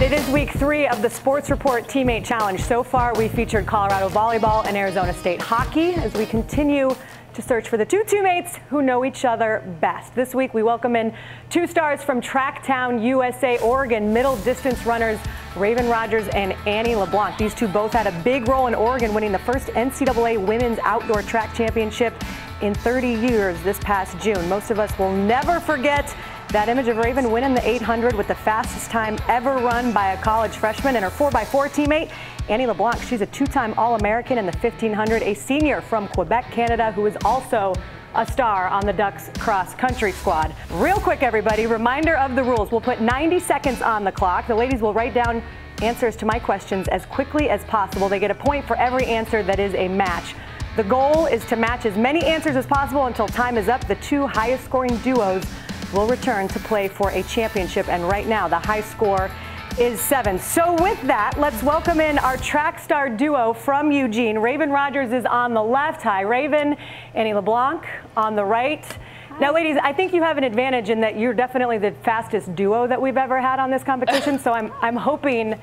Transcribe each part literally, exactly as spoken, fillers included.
It is week three of the Sports Report Teammate Challenge. So far, we featured Colorado volleyball and Arizona State hockey as we continue to search for the two teammates who know each other best. This week, we welcome in two stars from Tracktown, U S A, Oregon, middle distance runners Raevyn Rogers and Annie LeBlanc. These two both had a big role in Oregon winning the first N C double A Women's Outdoor Track Championship in thirty years this past June. Most of us will never forget that image of Raevyn winning the eight hundred with the fastest time ever run by a college freshman, and her four by four teammate, Annie LeBlanc. She's a two-time All-American in the fifteen hundred, a senior from Quebec, Canada, who is also a star on the Ducks cross-country squad. Real quick, everybody, reminder of the rules. We'll put ninety seconds on the clock. The ladies will write down answers to my questions as quickly as possible. They get a point for every answer that is a match. The goal is to match as many answers as possible until time is up. The two highest-scoring duos will return to play for a championship, and right now the high score is seven. So with that, let's welcome in our track star duo from Eugene. Raevyn Rogers is on the left. Hi, Raevyn. Annie LeBlanc on the right. Hi. Now, ladies, I think you have an advantage in that you're definitely the fastest duo that we've ever had on this competition, so I'm, I'm hoping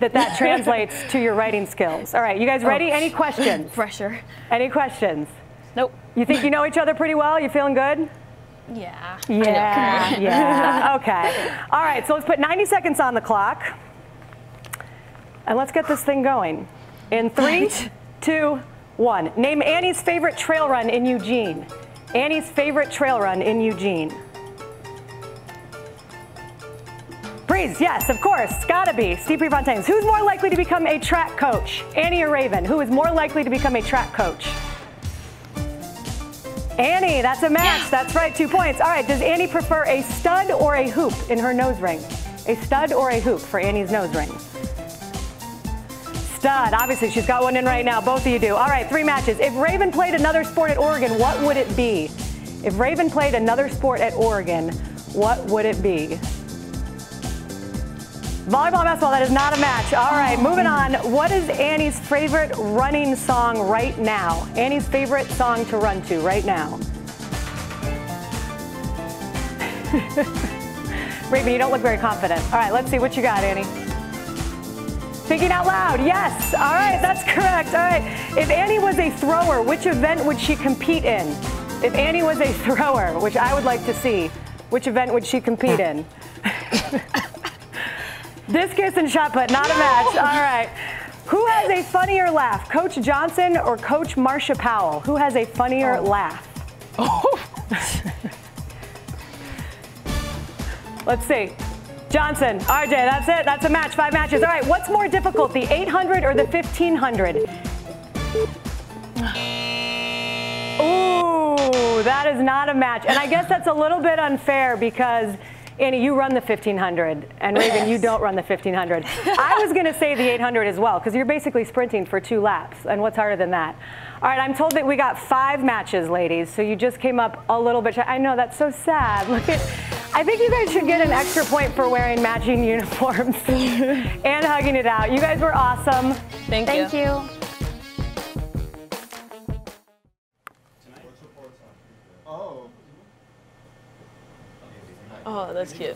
that that translates to your writing skills. All right, you guys ready? Oh. Any questions? Pressure. Any questions? Nope. You think you know each other pretty well? You feeling good? Yeah. Yeah. Yeah. Okay. All right. So let's put ninety seconds on the clock, and let's get this thing going. In three, two, one. Name Annie's favorite trail run in Eugene. Annie's favorite trail run in Eugene. Breeze. Yes, of course. Gotta be. Steve Prefontaines. Who's more likely to become a track coach, Annie or Raevyn? Who is more likely to become a track coach? Annie, that's a match. Yeah. That's right, two points. All right, does Annie prefer a stud or a hoop in her nose ring? A stud or a hoop for Annie's nose ring? Stud. Obviously, she's got one in right now. Both of you do. All right, three matches. If Raevyn played another sport at Oregon, what would it be? If Raevyn played another sport at Oregon, what would it be? Volleyball and basketball, that is not a match. All right, moving on. What is Annie's favorite running song right now? Annie's favorite song to run to right now. Raevyn, you don't look very confident. All right, let's see what you got, Annie. Thinking out loud, yes. All right, that's correct. All right, if Annie was a thrower, which event would she compete in? If Annie was a thrower, which I would like to see, which event would she compete in? Discus and shot put, not a match. All right. Who has a funnier laugh, Coach Johnson or Coach Marsha Powell? Who has a funnier oh. laugh? Oh. Let's see. Johnson, R J, that's it. That's a match. Five matches. All right. What's more difficult, the eight hundred or the fifteen hundred? Ooh, that is not a match. And I guess that's a little bit unfair because Annie, you run the fifteen hundred, and Raevyn, yes. you don't run the fifteen hundred. I was going to say the eight hundred as well, because you're basically sprinting for two laps, and what's harder than that? All right, I'm told that we got five matches, ladies, so you just came up a little bit. I know, that's so sad. Look at, I think you guys should get an extra point for wearing matching uniforms and hugging it out. You guys were awesome. Thank, Thank you. you. Oh, that's cute.